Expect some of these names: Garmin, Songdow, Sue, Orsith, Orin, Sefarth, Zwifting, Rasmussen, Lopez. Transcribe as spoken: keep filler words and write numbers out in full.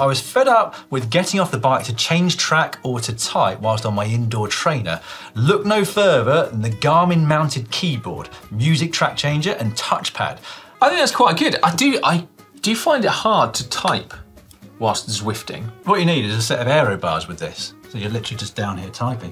I was fed up with getting off the bike to change track or to type whilst on my indoor trainer. Look no further than the Garmin mounted keyboard, music track changer and touchpad. I think that's quite good. I do, I do find it hard to type whilst Zwifting. What you need is a set of aero bars with this. So you're literally just down here typing.